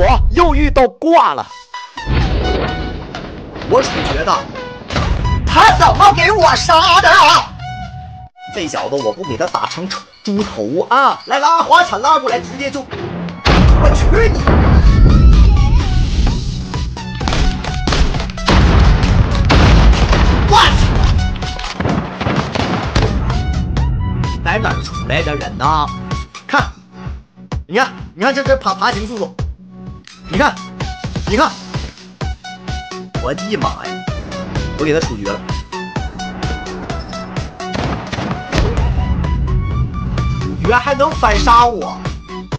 我又遇到挂了。我属觉得他怎么给我杀的？这小子我不给他打成猪头啊！来拉滑铲拉过来，直接就我去你！ 在哪儿出来的人呢？看，你看，你看这爬行速度，你看，你看，我的妈呀！我给他处决了。原来还能反杀我！